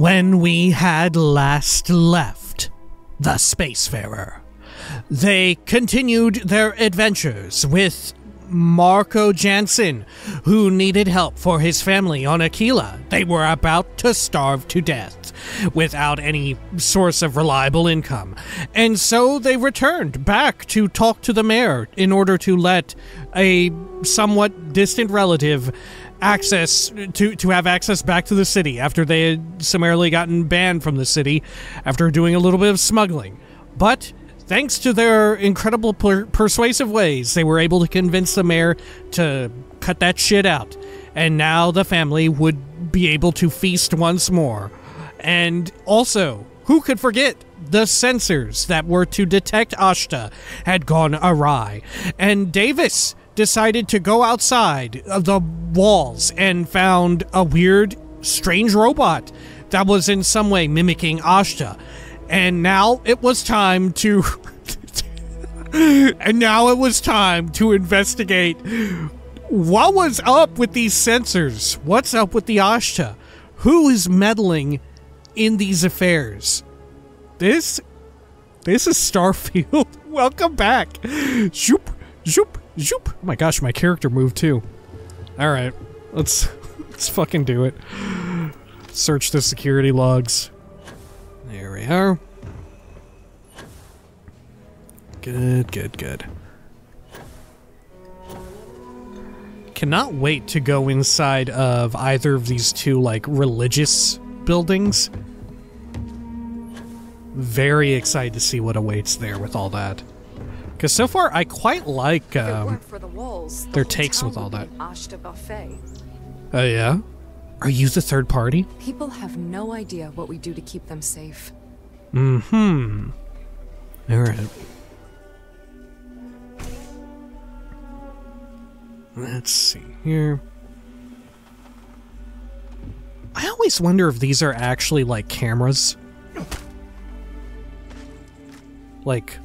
When we had last left the Spacefarer, they continued their adventures with Marco Jansen, who needed help for his family on Aquila. They were about to starve to death without any source of reliable income, and so they returned back to talk to the mayor in order to let a somewhat distant relative access to have access back to the city after they had summarily gotten banned from the city after doing a little bit of smuggling. But thanks to their incredible persuasive ways, they were able to convince the mayor to cut that shit out, and now the family would be able to feast once more. And also, who could forget the sensors that were to detect Ashta had gone awry, and Davis decided to go outside of the walls and found a weird, strange robot that was in some way mimicking Ashta. And now it was time to... and now it was time to investigate what was up with these sensors. What's up with the Ashta? Who is meddling in these affairs? This is Starfield. Welcome back. Shoop, shoop. Zoop. Oh my gosh, my character moved too. Alright, let's fucking do it. Search the security logs. There we are. Good, good, good. Cannot wait to go inside of either of these two, like, religious buildings. Very excited to see what awaits there with all that. Because so far, I quite like their takes with all that. Oh, yeah? Are you the third party? People have no idea what we do to keep them safe. Mm-hmm. All right. Let's see here. I always wonder if these are actually, like, cameras. Like...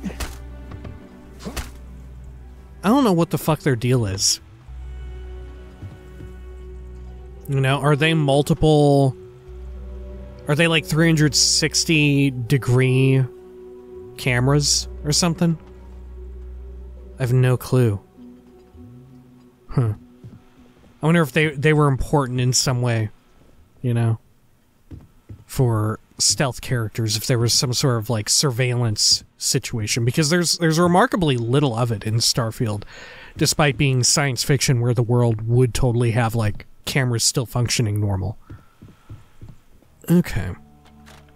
I don't know what the fuck their deal is. You know, are they multiple... Are they like 360-degree cameras or something? I have no clue. Huh. I wonder if they were important in some way, you know, for stealth characters, if there was some sort of like surveillance situation, because there's remarkably little of it in Starfield, despite being science fiction where the world would totally have like cameras still functioning normal. Okay.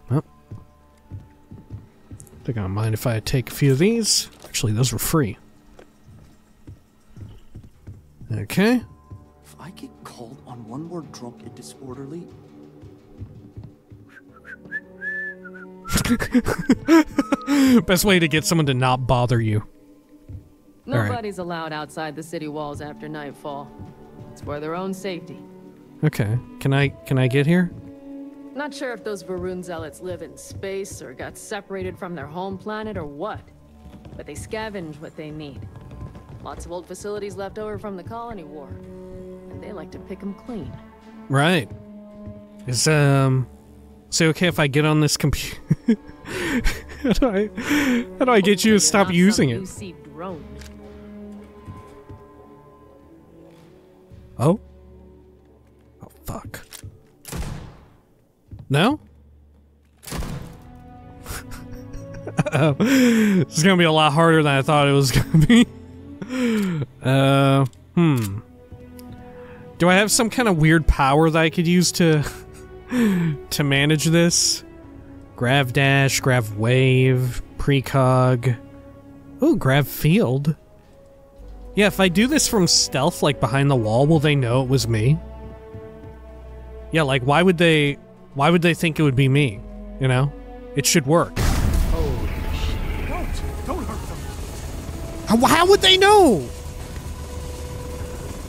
Well, I think I don't mind if I take a few of these. Actually, those were free. Okay. If I get called on one more drunk and disorderly... Best way to get someone to not bother you. Nobody's allowed outside the city walls after nightfall. It's for their own safety. Okay. Can I get here? Not sure if those Varun zealots live in space or got separated from their home planet or what, but they scavenge what they need. Lots of old facilities left over from the colony war, and they like to pick them clean. Right. Is so okay if I get on this computer? How do I get you to stop using it? Oh? Oh, fuck. No? Uh-oh. This is gonna be a lot harder than I thought it was gonna be. Do I have some kind of weird power that I could use to manage this? Grav dash, grav wave, precog. Ooh, grav field. Yeah, if I do this from stealth, like behind the wall, will they know it was me? Yeah, like why would they think it would be me? You know? It should work. Holy shit. Don't hurt them. How would they know?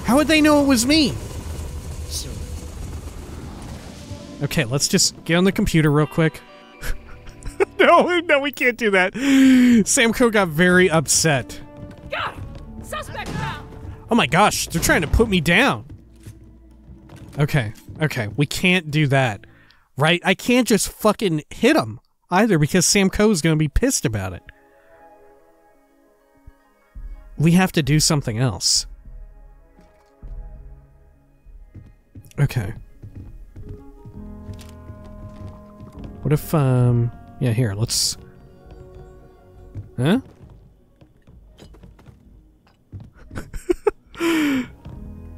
How would they know it was me? Okay, let's just get on the computer real quick. No, we can't do that. Sam Coe got very upset. Got him. Suspect found. Oh my gosh, they're trying to put me down. Okay, we can't do that. right? I can't just fucking hit him either, because Sam Coe is going to be pissed about it. We have to do something else. Okay. What if, yeah, here, let's... Huh?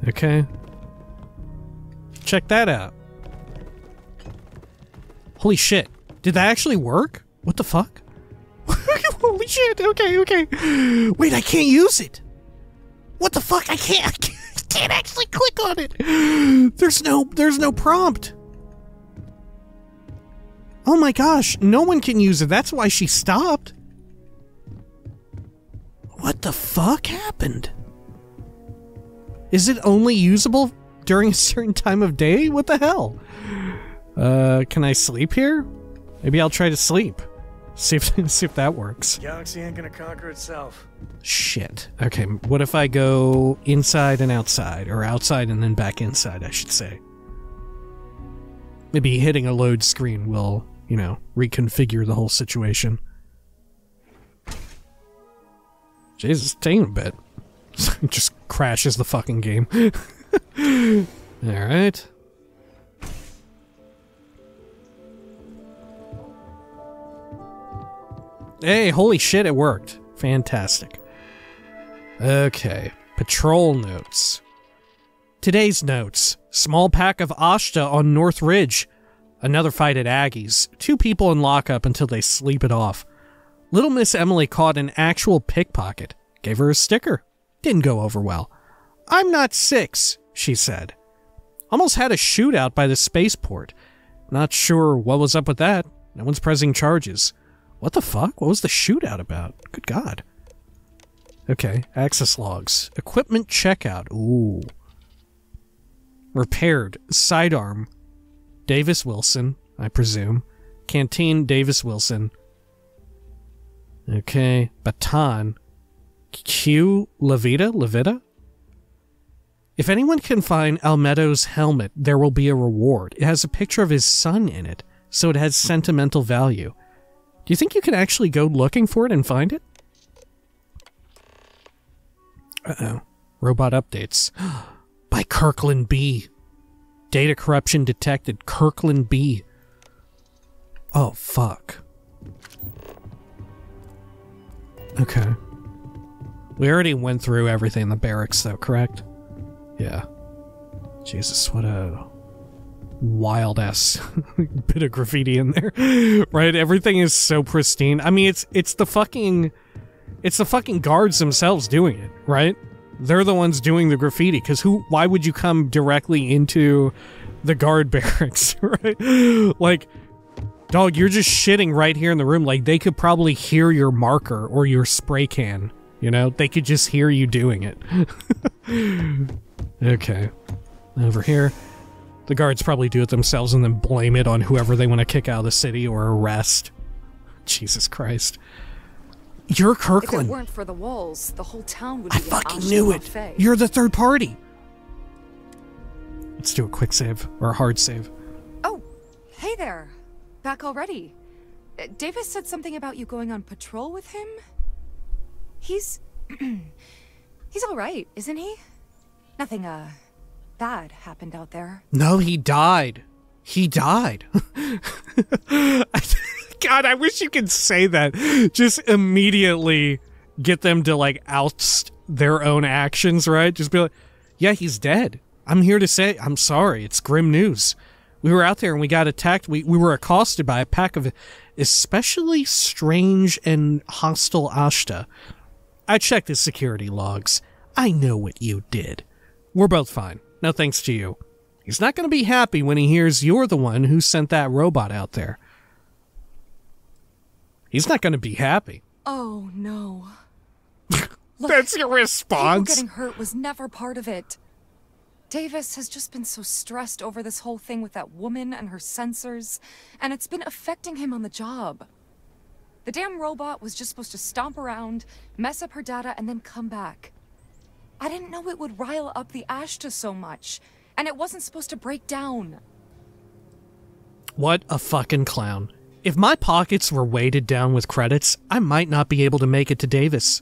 Okay. Check that out. Holy shit. Did that actually work? What the fuck? Holy shit. Okay, okay. Wait, I can't use it. What the fuck? I can't actually click on it. There's no prompt. Oh my gosh. No one can use it. That's why she stopped. What the fuck happened? Is it only usable during a certain time of day? What the hell? Can I sleep here? Maybe I'll try to sleep. See if that works. Galaxy ain't gonna conquer itself. Shit. Okay, what if I go inside and outside, or outside and then back inside, I should say. Maybe hitting a load screen will, you know, reconfigure the whole situation. Jesus, damn a bit. It just crashes the fucking game. Alright. Hey, holy shit, it worked. Fantastic. Okay. Patrol notes. Today's notes. Small pack of Ashta on North Ridge. Another fight at Aggie's. 2 people in lockup until they sleep it off. Little Miss Emily caught an actual pickpocket. Gave her a sticker. Didn't go over well. I'm not 6, she said. Almost had a shootout by the spaceport. Not sure what was up with that. No one's pressing charges. What the fuck? What was the shootout about? Good God. Okay, access logs. Equipment checkout. Ooh. Repaired. Sidearm. Davis Wilson, I presume. Canteen, Davis Wilson. Okay. Baton. Q. Levita? If anyone can find Almedo's helmet, there will be a reward. It has a picture of his son in it, so it has sentimental value. Do you think you can actually go looking for it and find it? Uh-oh. Robot updates. By Kirklin B. Data corruption detected. Kirklin B. Oh, fuck. Okay. We already went through everything in the barracks, though, correct? Yeah. Jesus, what a... wild ass bit of graffiti in there. Right? Everything is so pristine. I mean, it's the fucking guards themselves doing it, right? They're the ones doing the graffiti, because why would you come directly into the guard barracks, right? Like, dog, you're just shitting right here in the room. Like, they could probably hear your marker or your spray can, you know? They could just hear you doing it. Okay. Over here. The guards probably do it themselves and then blame it on whoever they want to kick out of the city or arrest. Jesus Christ. You're Kirklin. If it weren't for the walls, the whole town would be I fucking knew it. You're the third party. Let's do a quick save or a hard save. Oh, hey there. Back already. Davis said something about you going on patrol with him. He's all right, isn't he? Nothing, bad happened out there. No, he died. He died. God, I wish you could say that. Just immediately get them to, like, oust their own actions, right? Just be like, yeah, he's dead. I'm here to say, I'm sorry. It's grim news. We were out there and we got attacked. We were accosted by a pack of especially strange and hostile Ashta. I checked the security logs. I know what you did. We're both fine. No thanks to you. He's not going to be happy when he hears you're the one who sent that robot out there. He's not going to be happy. Oh, no. Look, that's your response? People getting hurt was never part of it. Davis has just been so stressed over this whole thing with that woman and her sensors, and it's been affecting him on the job. The damn robot was just supposed to stomp around, mess up her data, and then come back. I didn't know it would rile up the Ashta so much, and it wasn't supposed to break down. What a fucking clown. If my pockets were weighted down with credits, I might not be able to make it to Davis.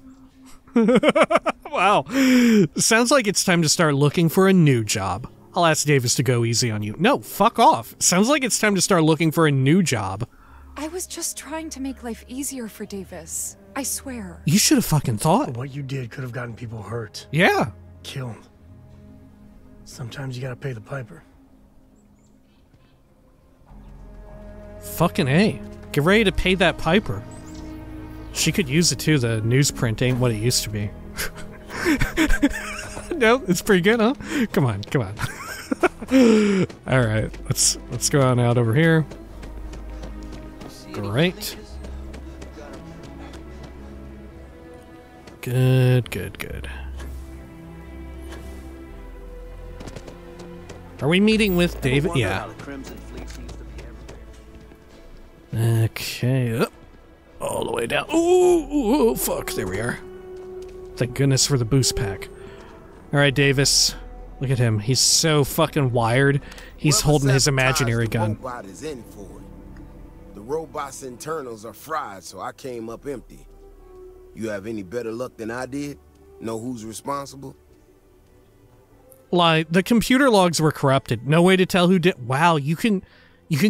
Wow. Sounds like it's time to start looking for a new job. I'll ask Davis to go easy on you. No, fuck off. Sounds like it's time to start looking for a new job. I was just trying to make life easier for Davis. I swear. You should have fucking thought. What you did could have gotten people hurt. Yeah. Killed. Sometimes you gotta pay the piper. Fucking A. Get ready to pay that piper. She could use it too. The newsprint ain't what it used to be. No, it's pretty good, huh? Come on, come on. All right, let's go on out over here. Great. Good, good, good. Are we meeting with David? Yeah. Okay. Up. All the way down. Ooh, fuck. There we are. Thank goodness for the boost pack. All right, Davis. Look at him. He's so fucking wired. He's holding his imaginary gun. Robot is in for it. The robot's internals are fried, so I came up empty. You have any better luck than I did? Know who's responsible? Lie. The computer logs were corrupted. No way to tell who did. Wow, you can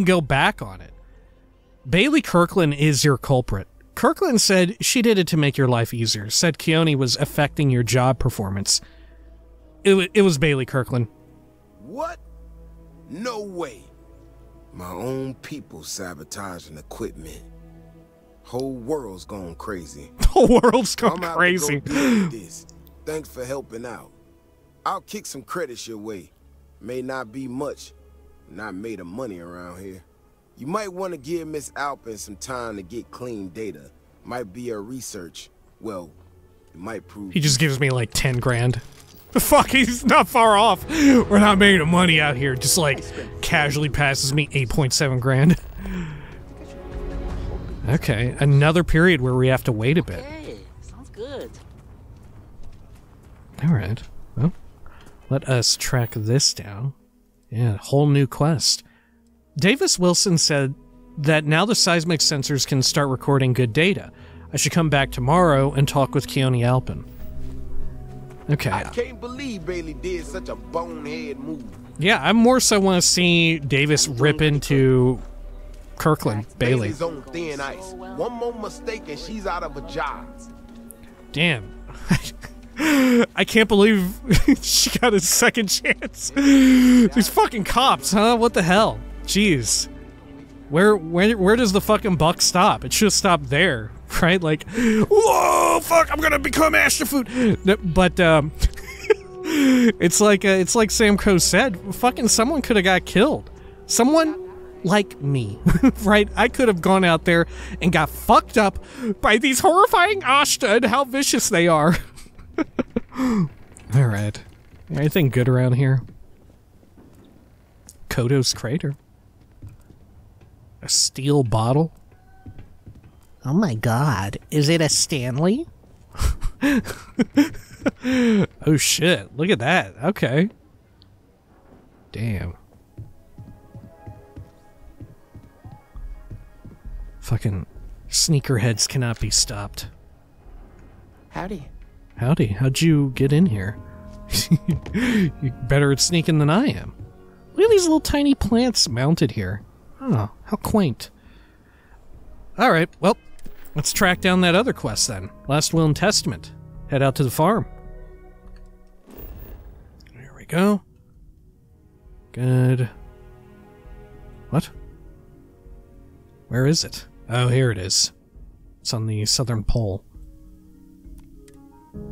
go back on it. Bailey Kirkland is your culprit. Kirkland said she did it to make your life easier, said Keone was affecting your job performance. It was Bailey Kirkland. What? No way. My own people sabotaging equipment. Whole world's gone crazy. Whole world's gone crazy. Go deal with this. Thanks for helping out. I'll kick some credits your way. May not be much. Not made of money around here. You might want to give Miss Alpin some time to get clean data. Might be her research. Well, it might prove... He just gives me like 10 grand. The fuck, he's not far off. We're not making money out here. Just like casually passes me 8.7 grand. Okay, another period where we have to wait a bit. Okay, sounds good. Alright, well, let us track this down. Yeah, whole new quest. Davis Wilson said that now the seismic sensors can start recording good data. I should come back tomorrow and talk with Keone Alpin. Okay. I can't believe Bailey did such a bonehead move. Yeah, I more so want to see Davis rip into Kirkland, Bailey. Bailey's on thin ice. One more mistake and she's out of a job. Damn. I can't believe she got a second chance. These fucking cops, huh? What the hell? Jeez, where does the fucking buck stop? It should have stopped there, right? Like, whoa, fuck, I'm gonna become Ashta food. But it's like Sam Coe said, fucking someone could have got killed. Someone like me, right? I could have gone out there and got fucked up by these horrifying Ashta and how vicious they are. All right, anything good around here? Kodo's crater. A steel bottle? Oh my god, is it a Stanley? Oh shit, look at that, okay. Damn. Fucking sneakerheads cannot be stopped. Howdy. Howdy, how'd you get in here? You're better at sneaking than I am. Look at these little tiny plants mounted here. Oh, how quaint. Alright, well, let's track down that other quest then. Last Will and Testament. Head out to the farm. Here we go. Good. What? Where is it? Oh, here it is. It's on the southern pole.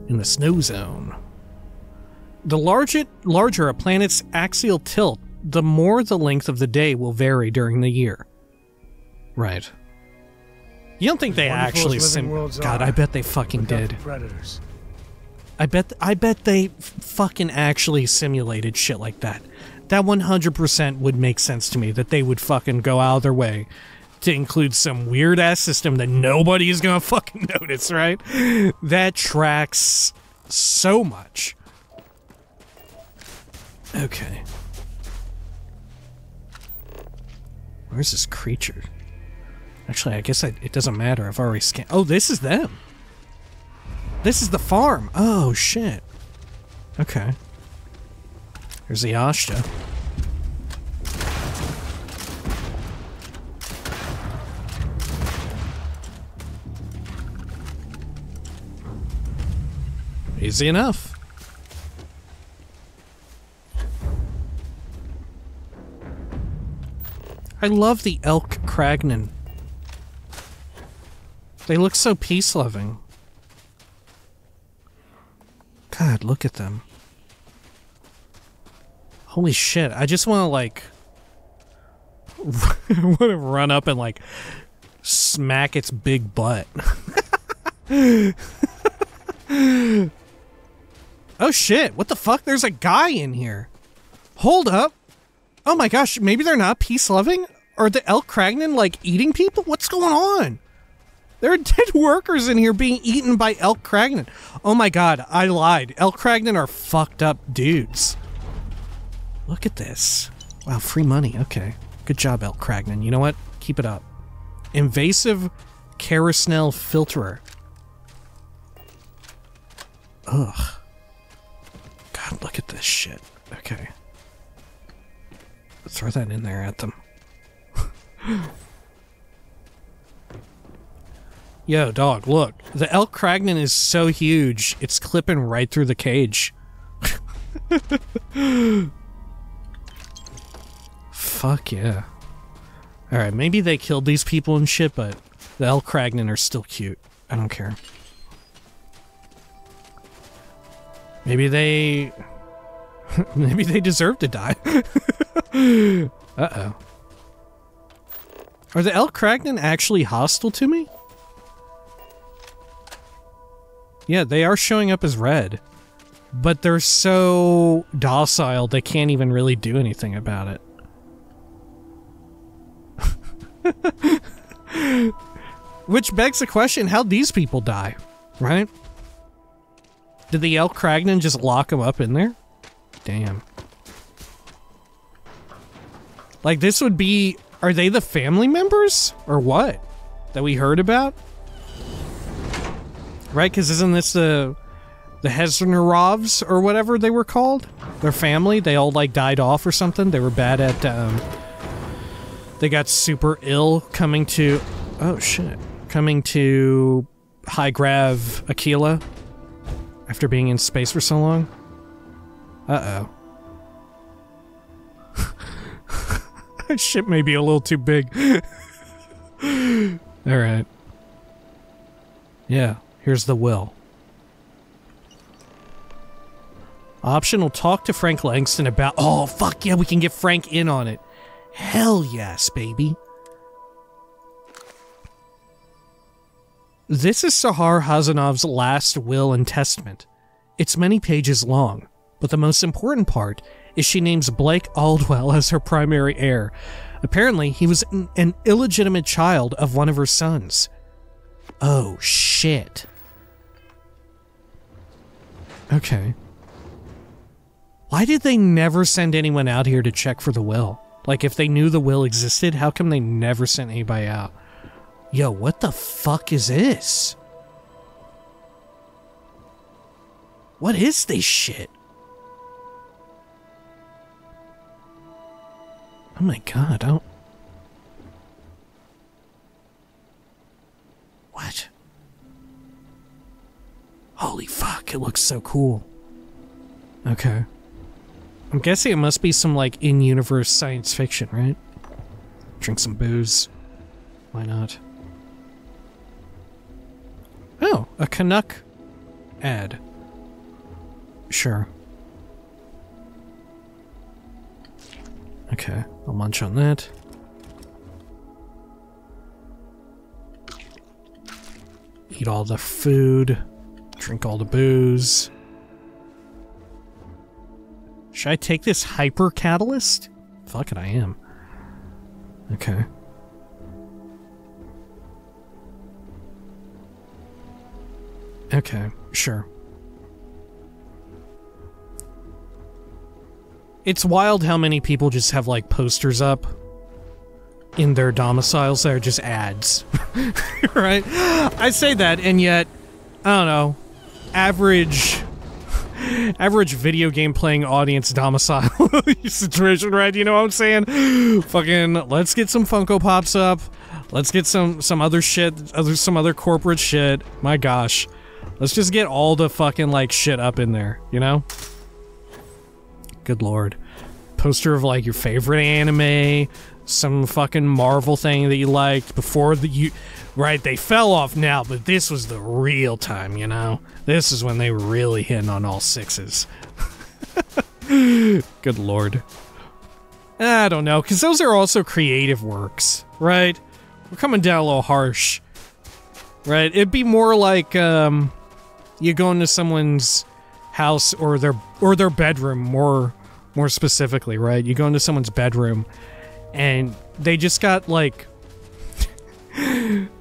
In the snow zone. The larger a planet's axial tilt, the more the length of the day will vary during the year. Right. You don't think they actually God, I bet they fucking did. I bet they fucking actually simulated shit like that. That 100% would make sense to me that they would fucking go out of their way to include some weird ass system that nobody is gonna fucking notice, right? That tracks so much. Okay. Where's this creature? Actually, I guess it doesn't matter. I've already scanned. Oh, this is them. This is the farm. Oh, shit. Okay. There's the Ashta. Easy enough. I love the Elk Kragnan. They look so peace-loving. God, look at them. Holy shit, I just want to, like... I want to run up and, like, smack its big butt. Oh shit, what the fuck? There's a guy in here. Hold up. Oh my gosh, maybe they're not peace-loving? Are the Elk Kragnan, like, eating people? What's going on? There are dead workers in here being eaten by Elk Kragnan. Oh my god, I lied. Elk Kragnan are fucked up dudes. Look at this. Wow, free money. Okay. Good job, Elk Kragnan. You know what? Keep it up. Invasive Kerosnel filterer. Ugh. God, look at this shit. Okay. Throw that in there at them. Yo, dog, look. The Elk Kragnan is so huge, it's clipping right through the cage. Fuck yeah. Alright, maybe they killed these people and shit, but the Elk Kragnan are still cute. I don't care. Maybe they deserve to die. Uh-oh. Are the Elk Kragnan actually hostile to me? Yeah, they are showing up as red. But they're so docile, they can't even really do anything about it. Which begs the question, how'd these people die? Right? Did the Elk Kragnan just lock him up in there? Damn. Like, this would be... Are they the family members? Or what? That we heard about? Right, because isn't this the Heznerovs or whatever they were called? Their family? They all, like, died off or something? They were bad at, They got super ill coming to... Oh, shit. Coming to High-Grav Aquila. After being in space for so long? Uh-oh. That ship may be a little too big. Alright. Yeah, here's the will. Optional, talk to Frank Langston about... Oh, fuck yeah, we can get Frank in on it. Hell yes, baby. This is Sahar Hazanov's last will and testament. It's many pages long, but the most important part is she names Blake Aldwell as her primary heir. Apparently, he was an illegitimate child of one of her sons. Oh, shit. Okay. Why did they never send anyone out here to check for the will? Like, if they knew the will existed, how come they never sent anybody out? Yo, what the fuck is this? What is this shit? Oh my god, I don't... What? Holy fuck, it looks so cool. Okay. I'm guessing it must be some, like, in-universe science fiction, right? Drink some booze. Why not? Oh, a Canuck ad. Sure. Okay, I'll munch on that. Eat all the food. Drink all the booze. Should I take this hyper catalyst? Fuck it, I am. Okay. Okay, sure. It's wild how many people just have, like, posters up in their domiciles that are just ads, right? I say that, and yet, I don't know, average video game playing audience domicile situation, right? You know what I'm saying? Fucking, let's get some Funko Pops up. Let's get some other shit, some other corporate shit. My gosh. Let's just get all the fucking, like, shit up in there, you know? Good lord. Poster of, like, your favorite anime, some fucking Marvel thing that you liked before the you... Right, they fell off now, but this was the real time, you know? This is when they were really hitting on all sixes. Good lord. I don't know, because those are also creative works, right? We're coming down a little harsh. Right? It'd be more like, you go into someone's house or their bedroom, more specifically, right? You go into someone's bedroom, and they just got, like...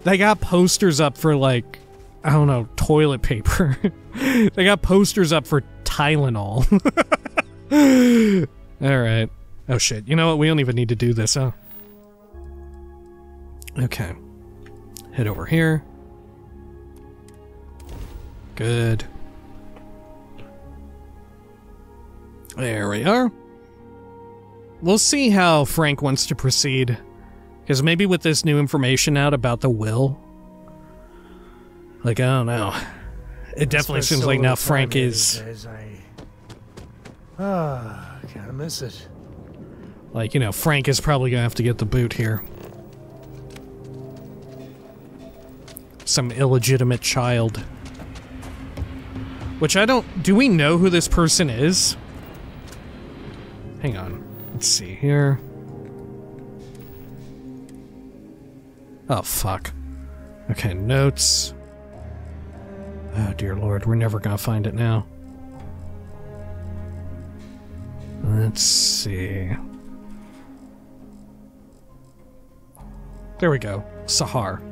they got posters up for, like, I don't know, toilet paper. They got posters up for Tylenol. Alright. Oh, shit. You know what? We don't even need to do this, huh? Okay. Head over here. Good. There we are. We'll see how Frank wants to proceed. Because maybe with this new information out about the will... Like, I don't know. It definitely seems like now Frank is... Ah, kinda miss it. Like, you know, Frank is probably gonna have to get the boot here. Some illegitimate child. Which I don't... Do we know who this person is? Hang on. Let's see here. Oh, fuck. Okay, notes. Oh, dear lord. We're never gonna find it now. Let's see. There we go. Sahar.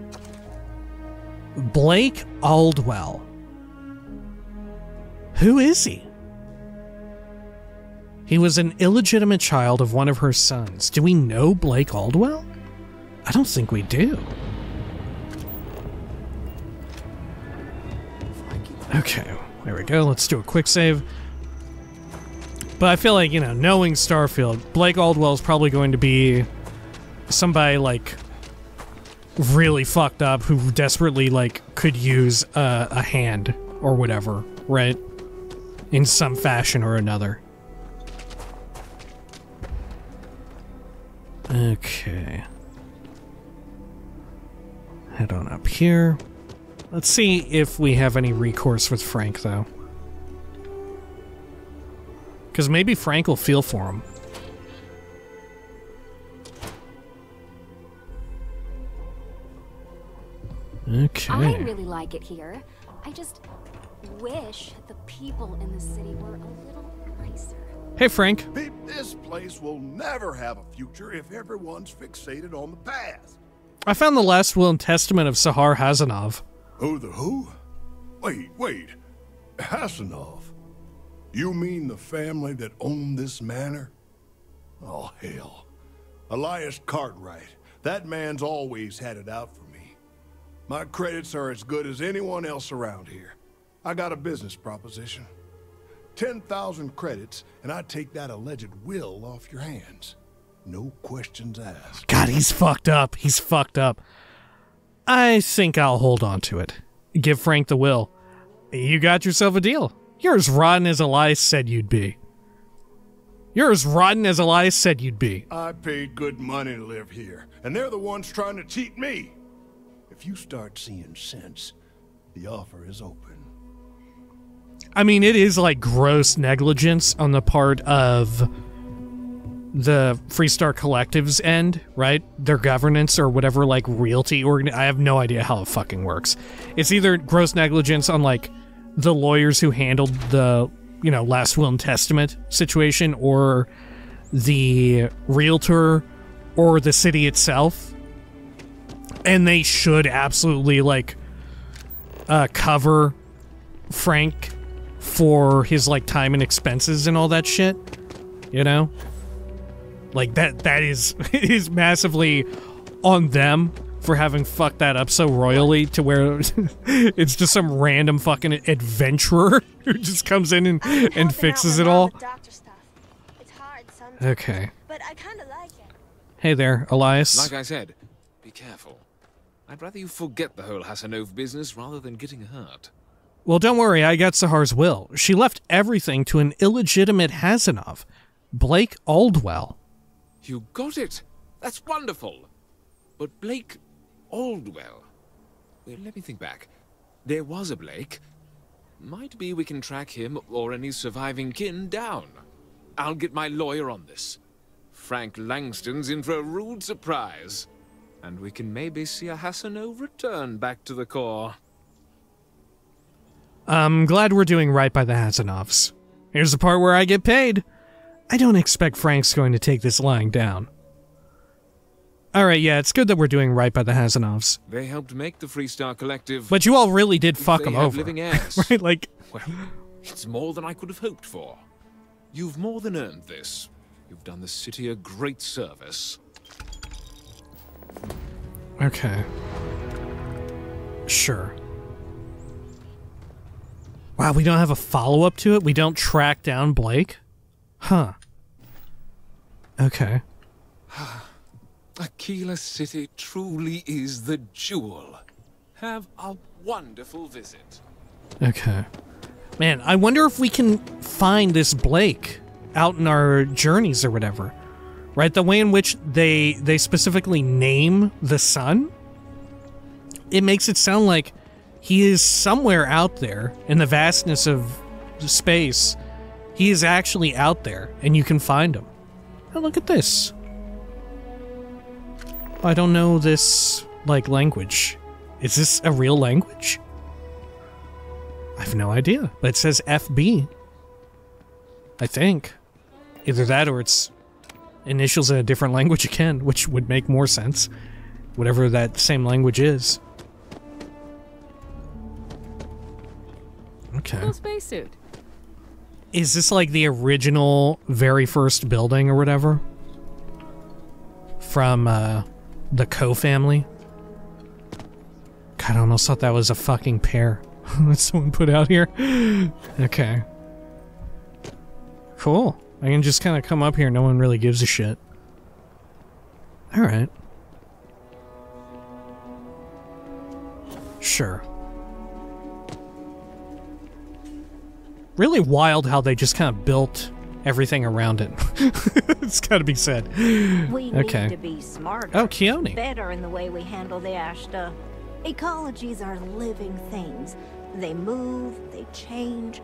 Blake Aldwell. Who is he? He was an illegitimate child of one of her sons. Do we know Blake Aldwell? I don't think we do. Okay, there we go. Let's do a quick save. But I feel like, you know, knowing Starfield, Blake Aldwell is probably going to be somebody, like, really fucked up who desperately, like, could use a hand or whatever, right? In some fashion or another. Okay. Head on up here. Let's see if we have any recourse with Frank, though. Because maybe Frank will feel for him. Okay. I really like it here. I just wish the people in the city were a little nicer. Hey, Frank. This place will never have a future if everyone's fixated on the past. I found the last will and testament of Sahar Hazanov. Oh, the who? Wait. Hazanov? You mean the family that owned this manor? Oh, hell. Elias Cartwright. That man's always had it out for me. My credits are as good as anyone else around here. I got a business proposition. 10,000 credits, and I take that alleged will off your hands. No questions asked. God, he's fucked up. He's fucked up. I think I'll hold on to it. Give Frank the will. You got yourself a deal. You're as rotten as Elias said you'd be. You're as rotten as Elias said you'd be. I paid good money to live here, and they're the ones trying to cheat me. If you start seeing sense, the offer is open. I mean, it is like gross negligence on the part of the Freestar Collective's end, right? Their governance or whatever, like, realty organ. I have no idea how it fucking works. It's either gross negligence on, like, the lawyers who handled the, you know, last will and testament situation, or the realtor, or the city itself. And they should absolutely, like, cover Frank for his, like, time and expenses and all that shit, you know? Like, that is massively on them for having fucked that up so royally to where it's just some random fucking adventurer who just comes in and fixes it all. Okay. But I kinda like it. Hey there, Elias. Like I said, be careful. I'd rather you forget the whole Hazanov business rather than getting hurt. Well, don't worry, I got Sahar's will. She left everything to an illegitimate Hazanov, Blake Aldwell. You got it! That's wonderful! But Blake Aldwell... Well, let me think back. There was a Blake. Might be we can track him or any surviving kin down. I'll get my lawyer on this. Frank Langston's in for a rude surprise. And we can maybe see a Hazanov return back to the core. I'm glad we're doing right by the Hazanovs. Here's the part where I get paid. I don't expect Frank's going to take this lying down. Alright, yeah, it's good that we're doing right by the Hazanovs. They helped make the Freestar Collective. But you all really did fuck them over. Right? Like, well, it's more than I could have hoped for. You've more than earned this. You've done the city a great service. Okay. Sure. Wow, we don't have a follow-up to it? We don't track down Blake? Huh. Okay. Aquila City truly is the jewel. Have a wonderful visit. Okay. Man, I wonder if we can find this Blake out in our journeys or whatever. Right? The way in which they specifically name the sun, it makes it sound like he is somewhere out there in the vastness of space. He is actually out there, and you can find him. Oh, look at this. I don't know this, like, language. Is this a real language? I have no idea, but it says FB. I think. Either that or it's initials in a different language again, which would make more sense. Whatever that same language is. Okay. Cool spacesuit. Is this like the original very first building or whatever? From, the Coe family? God, I almost thought that was a fucking pear. That someone put out here. Okay. Cool. I can just kind of come up here. No one really gives a shit. Alright. Sure. Really wild how they just kind of built everything around it. It's got to be said. We need to be smarter. Oh, Keone. Better in the way we handle the Ashta. Ecologies are living things. They move, they change.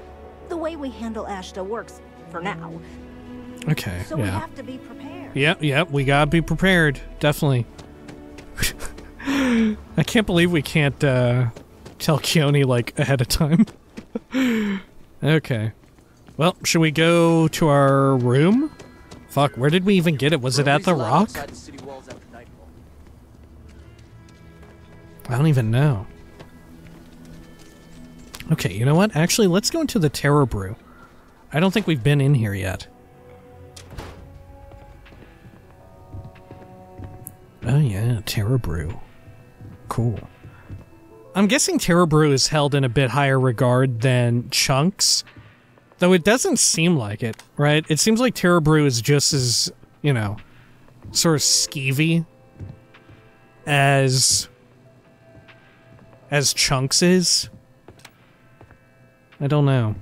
The way we handle Ashta works for now. Okay, so yeah. We have to be prepared. Yep, we gotta be prepared. Definitely. I can't believe we can't tell Keone, like, ahead of time. Okay. Well, should we go to our room? Fuck, where did we even get it? Was it at the rock? I don't even know. Okay, you know what? Actually, let's go into the Terra Brew. I don't think we've been in here yet. Oh yeah, Terra Brew. Cool. I'm guessing Terra Brew is held in a bit higher regard than Chunks. Though it doesn't seem like it, right? It seems like Terra Brew is just as, you know, sort of skeevy as Chunks is. I don't know.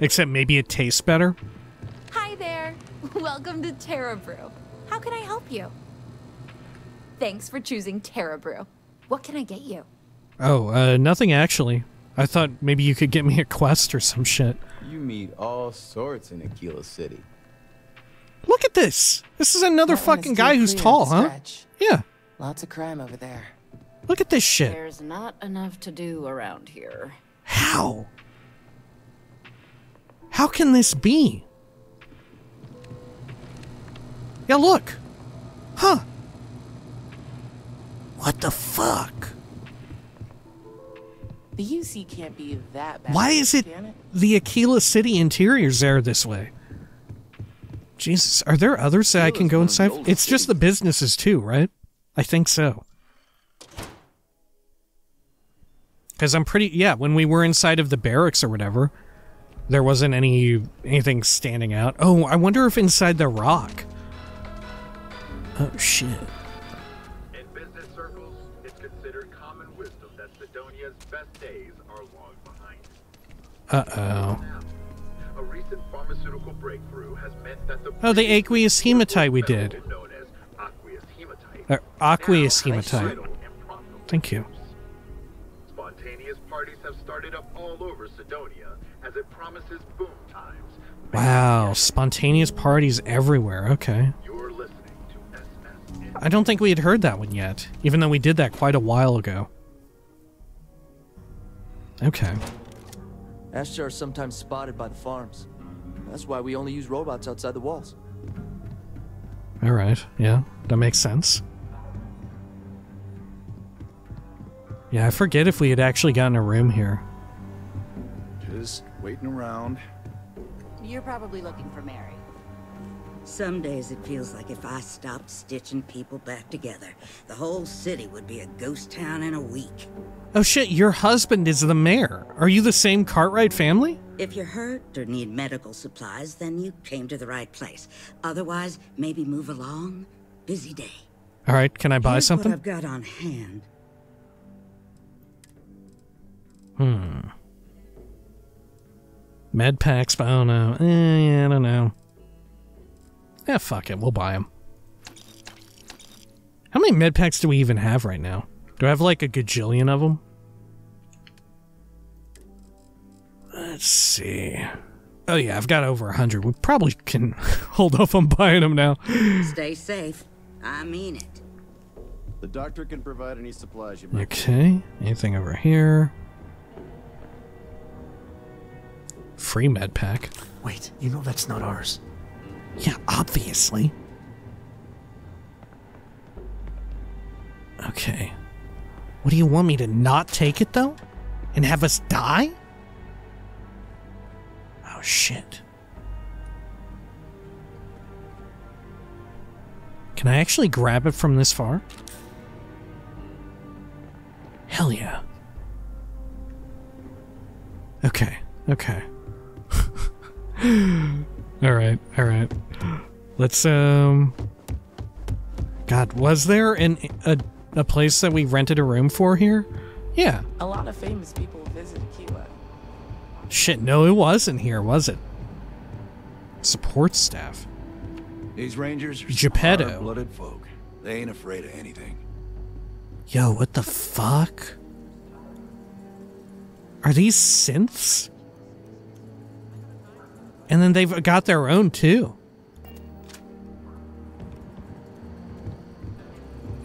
Except maybe it tastes better. Hi there. Welcome to Terra Brew. How can I help you? Thanks for choosing Terra Brew. What can I get you? Oh, nothing actually. I thought maybe you could get me a quest or some shit. You meet all sorts in Aquila City. Look at this! This is another fucking guy who's tall, huh? Yeah. Lots of crime over there. Look at this shit. There's not enough to do around here. How? How can this be? Yeah, look! Huh! What the fuck? The UC can't be that bad. Why is it the Aquila City interiors there this way? Jesus, are there others that I can go inside? It's just the businesses too, right? I think so. Because I'm pretty... Yeah, when we were inside of the barracks or whatever, there wasn't anything standing out. Oh, I wonder if inside the rock... Oh, shit. In business circles, it's considered common wisdom that Sedonia's best days are long behind. Uh-oh. A recent pharmaceutical breakthrough has meant that the... Oh, the aqueous hematite we did. Known as aqueous hematite. Aqueous hematite. Thank you. Spontaneous parties have started up all over Sedonia as it promises boom times. Wow, spontaneous parties everywhere. Okay. I don't think we had heard that one yet, even though we did that quite a while ago. Okay. Ashta are sometimes spotted by the farms. That's why we only use robots outside the walls. Alright, yeah, that makes sense. Yeah, I forget if we had actually gotten a room here. Just waiting around. You're probably looking for Mary. Some days it feels like if I stopped stitching people back together, the whole city would be a ghost town in a week. Oh shit, your husband is the mayor. Are you the same Cartwright family? If you're hurt or need medical supplies, then you came to the right place. Otherwise, maybe move along. Busy day. All right, can I buy something? Here's what I've got on hand. Med packs, but I don't know. Yeah, I don't know. Yeah, fuck it. We'll buy them. How many med packs do we even have right now? Do I have like a gajillion of them? Let's see. Oh yeah, I've got over 100. We probably can hold off on buying them now. Stay safe. I mean it. The doctor can provide any supplies you might. Okay. Anything over here? Free med pack. Wait, you know that's not ours. Yeah, obviously. Okay. What do you want me to not take it, though? And have us die? Oh, shit. Can I actually grab it from this far? Hell yeah. Okay, okay. Alright, alright. Let's, God, was there a place that we rented a room for here? Yeah. A lot of famous people visit Aquila. Shit, no, it wasn't here, was it? Support staff. These rangers are Geppetto. Hard-blooded folk. They ain't afraid of anything. Yo, what the fuck? Are these synths? And then they've got their own, too.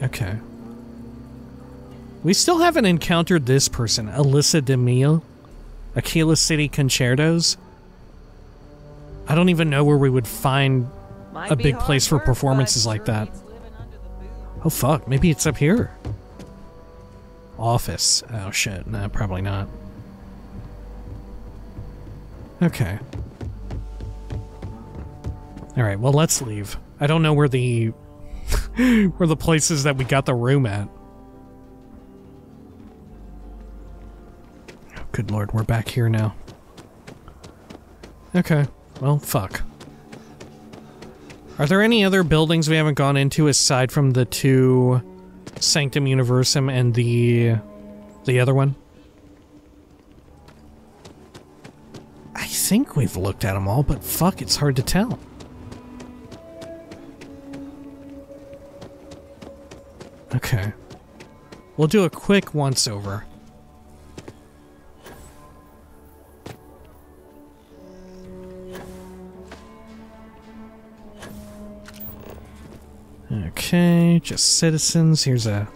Okay. We still haven't encountered this person, Alyssa DeMille. Aquila City Concertos. I don't even know where we would find a big place for performances like that. Oh, fuck. Maybe it's up here. Office. Oh, shit. No, probably not. Okay. Alright, well, let's leave. I don't know where the... where the place is that we got the room at. Oh, good lord, we're back here now. Okay. Well, fuck. Are there any other buildings we haven't gone into aside from the two... Sanctum Universum and the other one? I think we've looked at them all, but fuck, it's hard to tell. Okay. We'll do a quick once-over. Okay, just citizens. Here's a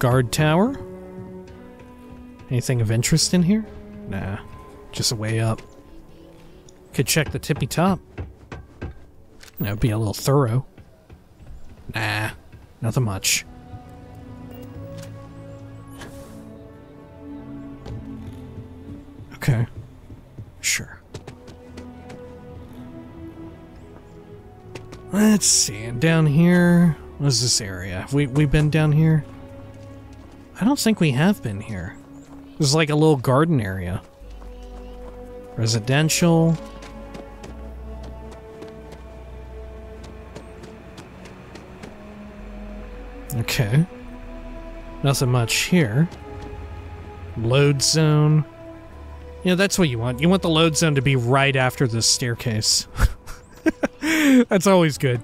guard tower. Anything of interest in here? Nah, just a way up. Could check the tippy top. That would be a little thorough. Nah, nothing much. Okay. Sure. Let's see, and down here, what is this area? Have we been down here? I don't think we have been here. This is like a little garden area. Residential. Okay. Nothing much here. Load zone. You know, that's what you want. You want the load zone to be right after the staircase. That's always good.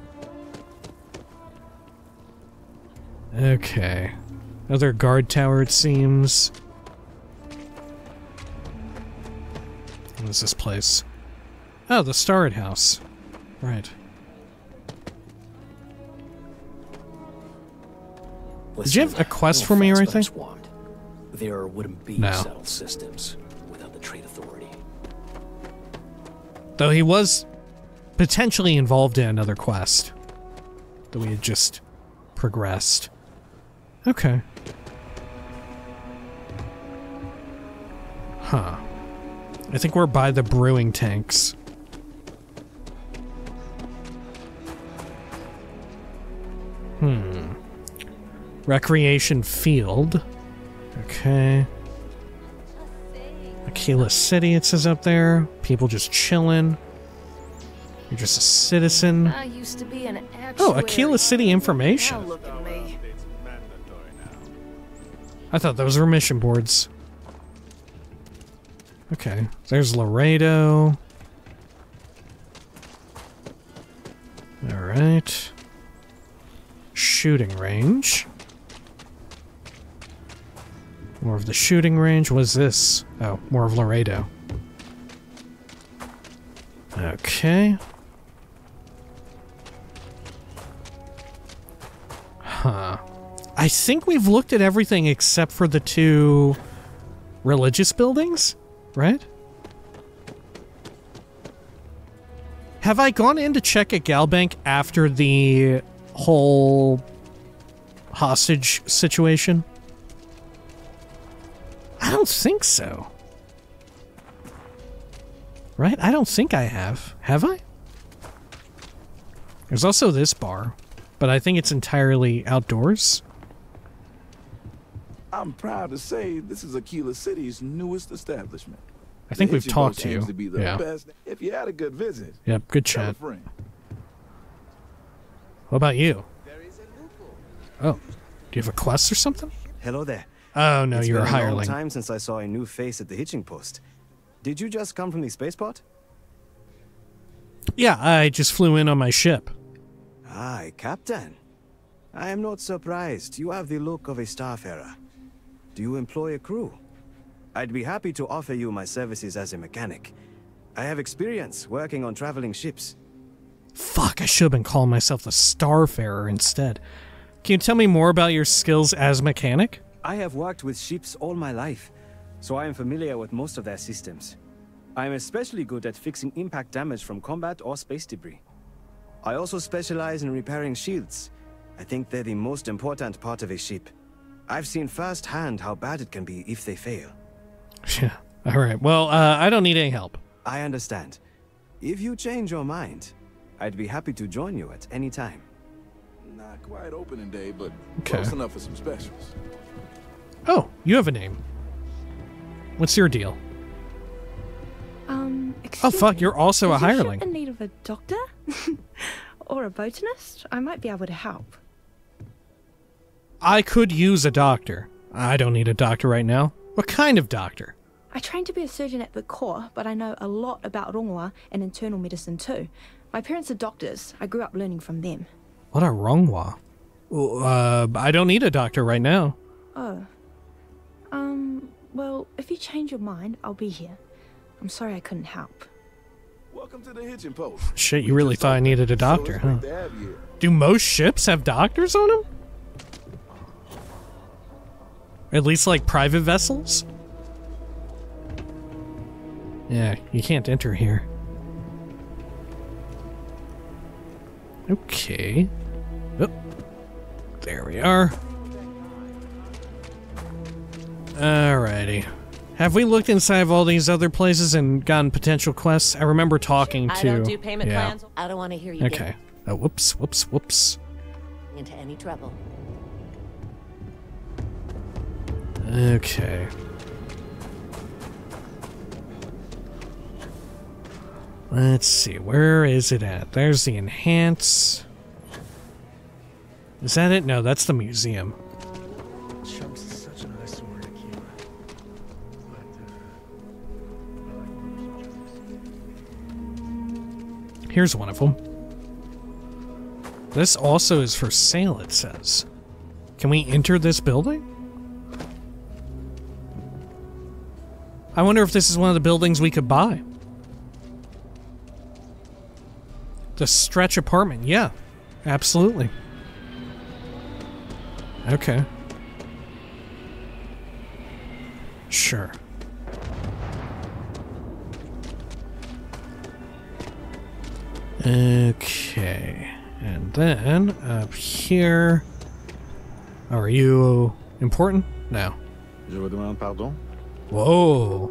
Okay. Another guard tower, it seems. What is this place? Oh, the Starred House. Right. Did you have a quest for me or anything? There wouldn't be settled systems without the trade authority. Though he was potentially involved in another quest that we had just progressed. Okay. Huh. I think we're by the brewing tanks. Hmm. Recreation field. Okay. Aquila City, it says up there. People just chilling. You're just a citizen. I used to be an actuary. Oh, Aquila City information. Now look at me. I thought those were mission boards. Okay, there's Laredo. Alright. Shooting range. More of the shooting range. What is this? Oh, more of Laredo. Okay. Huh. I think we've looked at everything except for the two religious buildings? Right? Have I gone in to check at Galbank after the whole hostage situation? I don't think so. Right? I don't think I have. Have I? There's also this bar, but I think it's entirely outdoors. I'm proud to say this is Aquila City's newest establishment. I think we've talked to you. Yeah. Best if you had a good visit. Yep, good chat. What about you? Oh, do you have a quest or something? Hello there. Oh no, you're a hireling. It's been a long time since I saw a new face at the hitching post. Did you just come from the spaceport? Yeah, I just flew in on my ship. Aye, Captain. I am not surprised. You have the look of a starfarer. Do you employ a crew? I'd be happy to offer you my services as a mechanic. I have experience working on traveling ships. Fuck, I should have been calling myself the Starfarer instead. Can you tell me more about your skills as mechanic? I have worked with ships all my life, so I am familiar with most of their systems. I am especially good at fixing impact damage from combat or space debris. I also specialize in repairing shields. I think they're the most important part of a ship. I've seen firsthand how bad it can be if they fail. Yeah, alright. Well, I don't need any help. I understand. If you change your mind, I'd be happy to join you at any time. Not quite opening day, but close enough for some specials. Oh, you have a name. What's your deal? Oh fuck, you're also a hireling. In need of a doctor? Or a botanist? I might be able to help. I could use a doctor. I don't need a doctor right now. What kind of doctor? I trained to be a surgeon at the Corps, but I know a lot about rongoa and internal medicine too. My parents are doctors. I grew up learning from them. What are rongoa? I don't need a doctor right now. Oh. Well, if you change your mind, I'll be here. I'm sorry I couldn't help. Welcome to the hitching post. Shit, you really thought I needed a doctor, huh? Do most ships have doctors on them? At least, like, private vessels? Yeah, you can't enter here. Okay. Oh, there we are. Alrighty. Have we looked inside of all these other places and gotten potential quests? I remember talking to... I don't do payment plans. I don't want to hear you. Okay. Oh, whoops. Into any trouble. Okay. Let's see, where is it at? There's the enhance. Is that it? No, that's the museum. Chumps is such an eyesore, Aquila. But here's one of them. This also is for sale, it says. Can we enter this building? I wonder if this is one of the buildings we could buy. The stretch apartment, yeah, absolutely. Okay. Sure. Okay, and then up here. Are you important? No. Je vous demande pardon. Whoa.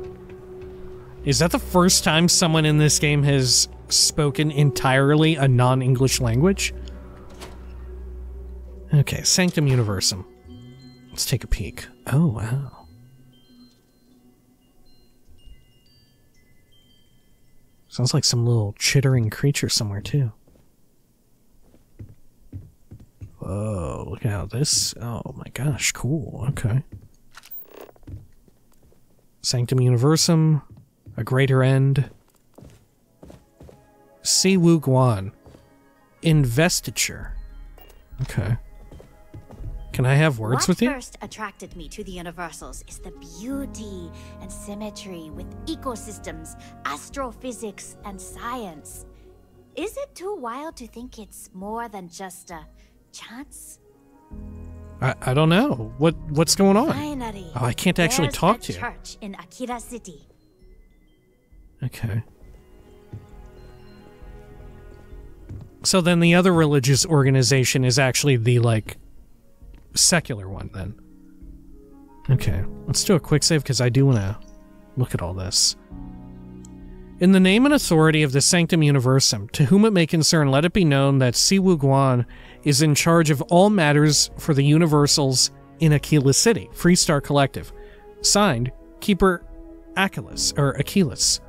Is that the first time someone in this game has spoken entirely a non-English language? Okay, Sanctum Universum. Let's take a peek. Oh, wow. Sounds like some little chittering creature somewhere, too. Whoa, look at how this... Oh, my gosh, cool. Okay. Sanctum Universum, a greater end. Si Wu Guan, investiture. Okay. Can I have words with you? What first attracted me to the universals is the beauty and symmetry with ecosystems, astrophysics, and science. Is it too wild to think it's more than just a chance? I don't know. What's going on? Finally, oh, I can't actually talk to you. There's a church in Akira City. Okay. So then the other religious organization is actually the, like, secular one, then. Okay. Let's do a quick save, because I do want to look at all this. In the name and authority of the Sanctum Universum, to whom it may concern, let it be known that Si Wu Guan is in charge of all matters for the Universals in Aquila City, Freestar Collective. Signed, Keeper Achilles, or Achilles.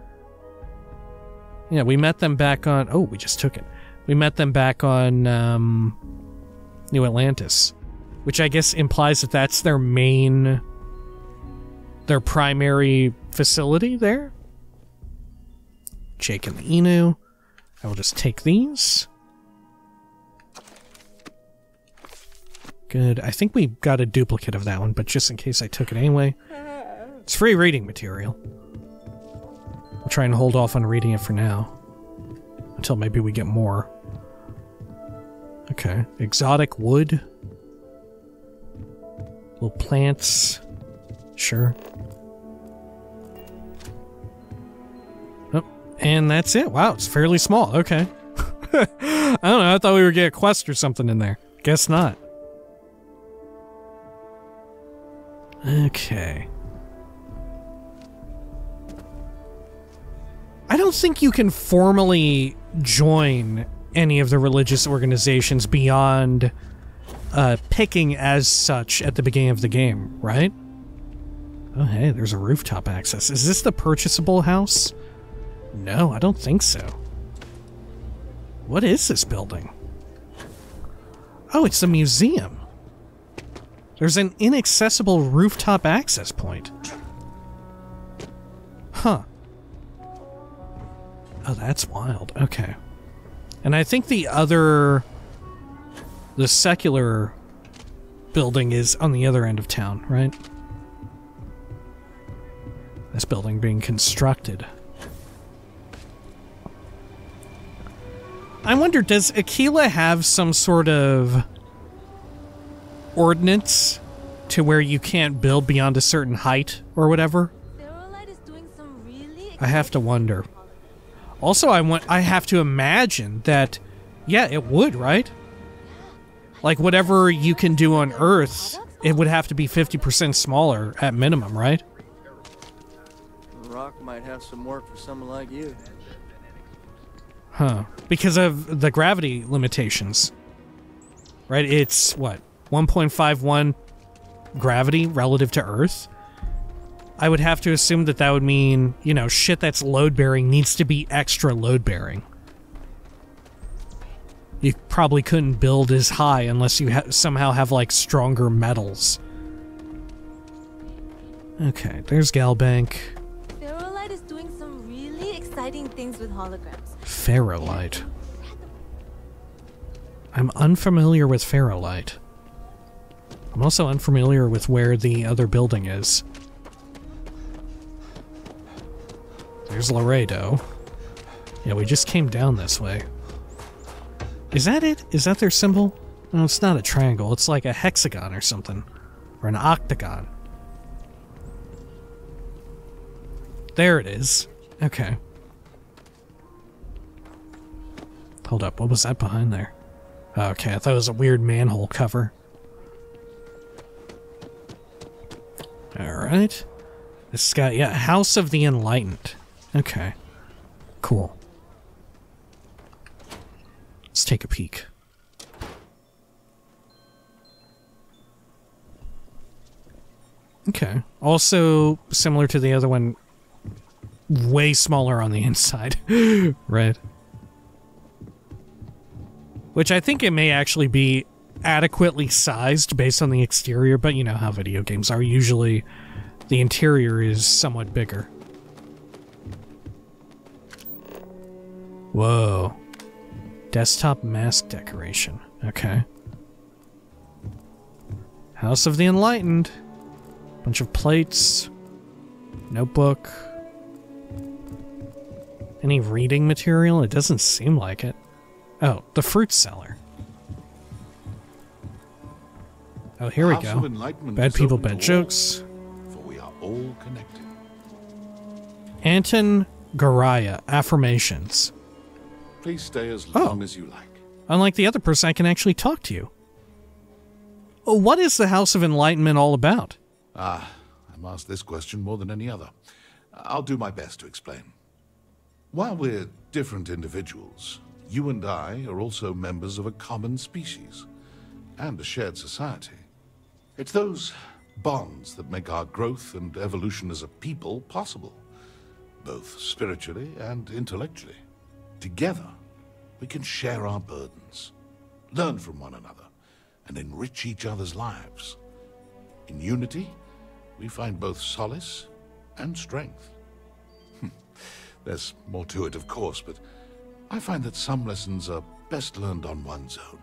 Yeah, we met them back on... Oh, we just took it. We met them back on New Atlantis, which I guess implies that that's their main... their primary facility there. Jake and the Inu. I will just take these. Good. I think we got a duplicate of that one, but just in case I took it anyway. It's free reading material. I'll try and hold off on reading it for now. Until maybe we get more. Okay. Exotic wood. Little plants. Sure. And that's it. Wow, it's fairly small. Okay. I don't know. I thought we would get a quest or something in there. Guess not. Okay. I don't think you can formally join any of the religious organizations beyond picking as such at the beginning of the game, right? Oh, hey, there's a rooftop access. Is this the purchasable house? No, I don't think so. What is this building? Oh, it's a museum. There's an inaccessible rooftop access point. Huh. Oh, that's wild. Okay. And I think the other... the secular building is on the other end of town, right? This building being constructed. I wonder, does Aquila have some sort of ordinance to where you can't build beyond a certain height or whatever? Ferrolite is doing some really... I have to wonder. Also, I have to imagine that, yeah, it would, right? Like, whatever you can do on Earth, it would have to be 50% smaller at minimum, right? The rock might have some work for someone like you. Huh. Because of the gravity limitations. Right? It's, what, 1.51 gravity relative to Earth? I would have to assume that that would mean, you know, shit that's load-bearing needs to be extra load-bearing. You probably couldn't build as high unless you somehow have, like, stronger metals. Okay, there's Galbank. Ferrolite is doing some really exciting things with holograms. Ferrolite. I'm unfamiliar with Ferrolite. I'm also unfamiliar with where the other building is. There's Laredo. Yeah, we just came down this way. Is that it? Is that their symbol? No, it's not a triangle. It's like a hexagon or something. Or an octagon. There it is. Okay. Hold up. What was that behind there? Okay, I thought it was a weird manhole cover. Alright. This guy, yeah, House of the Enlightened. Okay. Cool. Let's take a peek. Okay. Also, similar to the other one, way smaller on the inside. Right. Which I think it may actually be adequately sized based on the exterior, but you know how video games are. Usually, the interior is somewhat bigger. Whoa. Desktop mask decoration. Okay. House of the Enlightened. Bunch of plates. Notebook. Any reading material? It doesn't seem like it. Oh, the fruit cellar. Oh, here we go. Bad people, bad jokes. For we are all connected. Anton Goraya, affirmations. Please stay as long as you like. Unlike the other person, I can actually talk to you. What is the House of Enlightenment all about? Ah, I'm asked this question more than any other. I'll do my best to explain. While we're different individuals, you and I are also members of a common species and a shared society. It's those bonds that make our growth and evolution as a people possible, both spiritually and intellectually. Together, we can share our burdens, learn from one another, and enrich each other's lives. In unity, we find both solace and strength. There's more to it, of course, but I find that some lessons are best learned on one's own.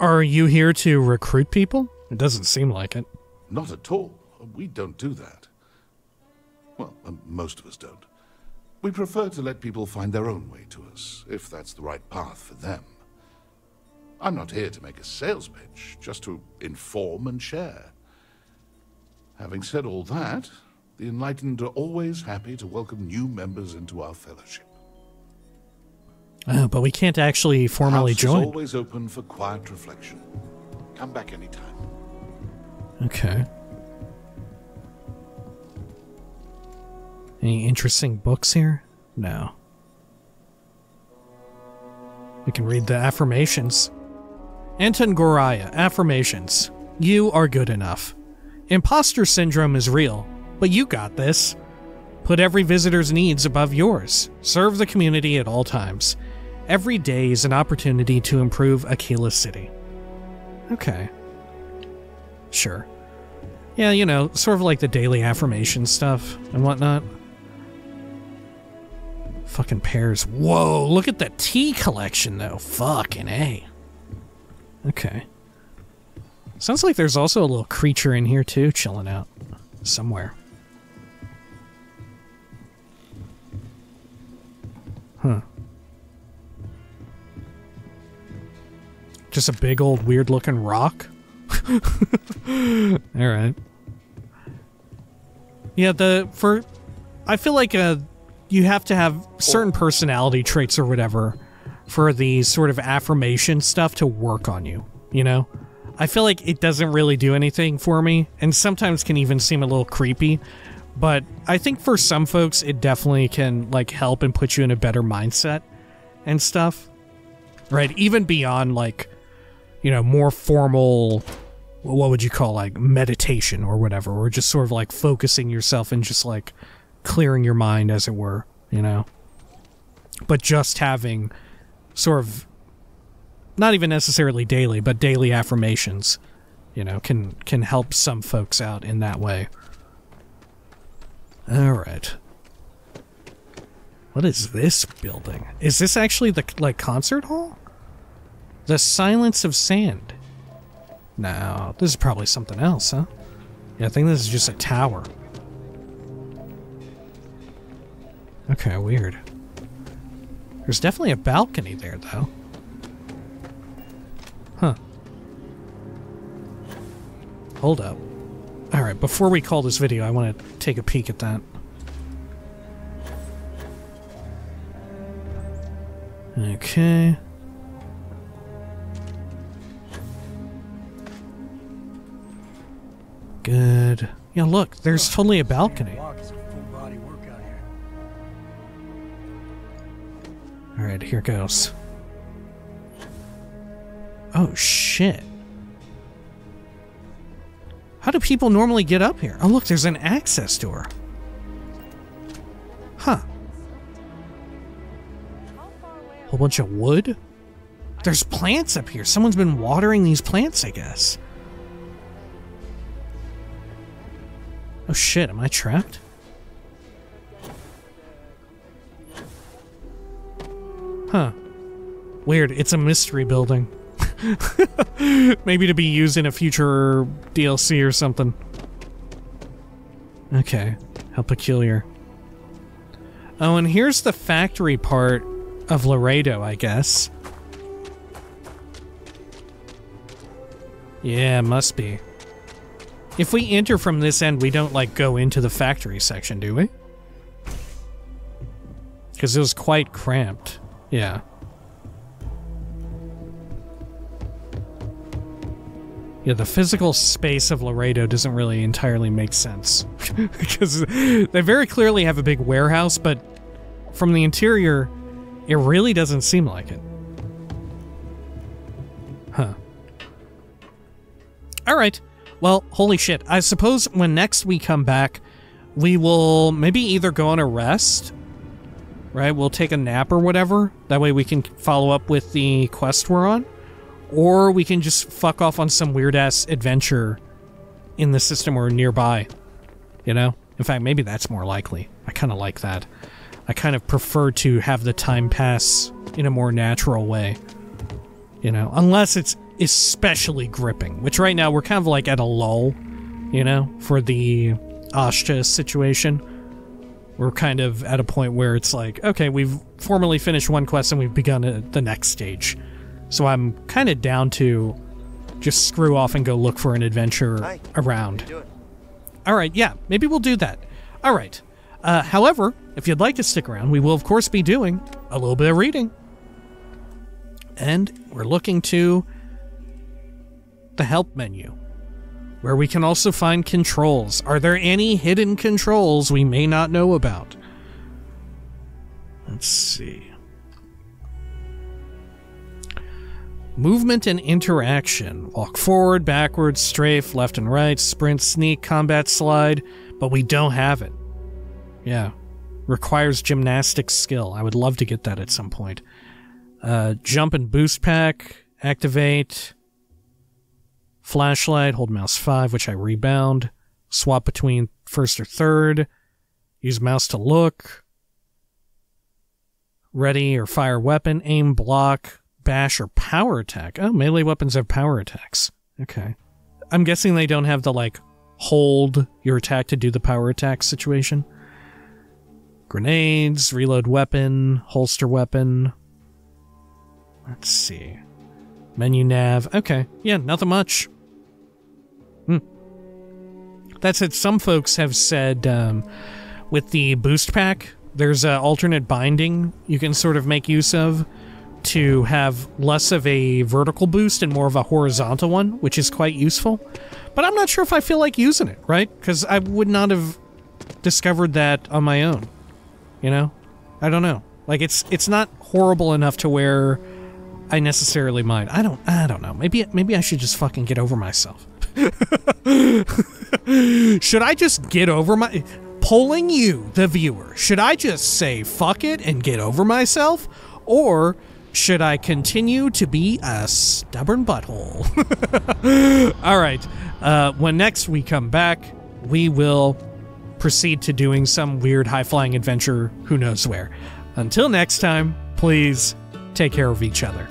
Are you here to recruit people? It doesn't seem like it. Not at all. We don't do that. Well, most of us don't. We prefer to let people find their own way to us, if that's the right path for them. I'm not here to make a sales pitch, just to inform and share. Having said all that, the Enlightened are always happy to welcome new members into our fellowship. Oh, but we can't actually formally join. It's always open for quiet reflection. Come back anytime. Okay. Any interesting books here? No. We can read the affirmations. Anton Goraya, affirmations. You are good enough. Imposter syndrome is real, but you got this. Put every visitor's needs above yours. Serve the community at all times. Every day is an opportunity to improve Aquila City. Okay. Sure. Yeah, you know, sort of like the daily affirmation stuff and whatnot. Fucking pears. Whoa, look at the tea collection, though. Fucking A. Okay. Sounds like there's also a little creature in here, too, chilling out somewhere. Huh. Just a big old weird-looking rock? Alright. Yeah, I feel like you have to have certain personality traits or whatever for the sort of affirmation stuff to work on you, you know? I feel like it doesn't really do anything for me, and sometimes can even seem a little creepy, But I think for some folks, it definitely can like help and put you in a better mindset and stuff, right? Even beyond like, you know, more formal, what would you call like meditation or whatever, or just sort of like focusing yourself and just like clearing your mind, as it were, you know? But just having sort of not even necessarily daily, but daily affirmations, you know, can help some folks out in that way. All right. What is this building? Is this actually the like concert hall? The Silence of Sand. No, this is probably something else, huh? Yeah, I think this is just a tower. Okay, weird. There's definitely a balcony there, though. Huh. Hold up. Alright, before we call this video, I want to take a peek at that. Okay. Good. Yeah, look, there's totally a balcony. Alright, here goes. Oh, shit. How do people normally get up here? Oh, look, there's an access door. Huh. Whole bunch of wood? There's plants up here. Someone's been watering these plants, I guess. Oh, shit. Am I trapped? Huh. Weird. It's a mystery building. Maybe to be used in a future DLC or something. Okay. How peculiar. Oh, and here's the factory part of Laredo, I guess. Yeah, must be. If we enter from this end, we don't, like, go into the factory section, do we? Because it was quite cramped. Yeah. Yeah, the physical space of Laredo doesn't really entirely make sense. Because they very clearly have a big warehouse, but from the interior, it really doesn't seem like it. Huh. Alright. Well, holy shit. I suppose when next we come back, we will maybe either go on a rest, right? We'll take a nap or whatever. That way we can follow up with the quest we're on. Or we can just fuck off on some weird-ass adventure in the system or nearby, you know? In fact, maybe that's more likely. I kind of like that. I kind of prefer to have the time pass in a more natural way, you know? Unless it's especially gripping, which right now we're kind of like at a lull, you know, for the Ashta situation. We're kind of at a point where it's like, okay, we've formally finished one quest and we've begun the next stage. So I'm kind of down to just screw off and go look for an adventure around. Alright, yeah, maybe we'll do that. Alright. However, if you'd like to stick around, we will of course be doing a little bit of reading. And we're looking to the help menu, where we can also find controls. Are there any hidden controls we may not know about? Let's see. Movement and interaction. Walk forward, backwards, strafe, left and right, sprint, sneak, combat, slide. But we don't have it. Yeah. Requires gymnastics skill. I would love to get that at some point. Jump and boost pack. Activate. Flashlight. Hold mouse 5, which I rebound. Swap between first or third. Use mouse to look. Ready or fire weapon. Aim, block. Bash or power attack. Oh, melee weapons have power attacks. Okay. I'm guessing they don't have the, like, hold your attack to do the power attack situation. Grenades, reload weapon, holster weapon. Let's see. Menu nav. Okay. Yeah, nothing much. Hmm. That said, some folks have said with the boost pack, there's alternate binding you can sort of make use of to have less of a vertical boost and more of a horizontal one, which is quite useful. But I'm not sure if I feel like using it, right? Because I would not have discovered that on my own, you know? I don't know. Like, it's not horrible enough to where I necessarily mind. I don't know. Maybe I should just fucking get over myself. Should I just get over my... Polling you, the viewer, should I just say fuck it and get over myself? Or should I continue to be a stubborn butthole? All right. When next we come back, we will proceed to doing some weird high-flying adventure who knows where. Until next time, please take care of each other.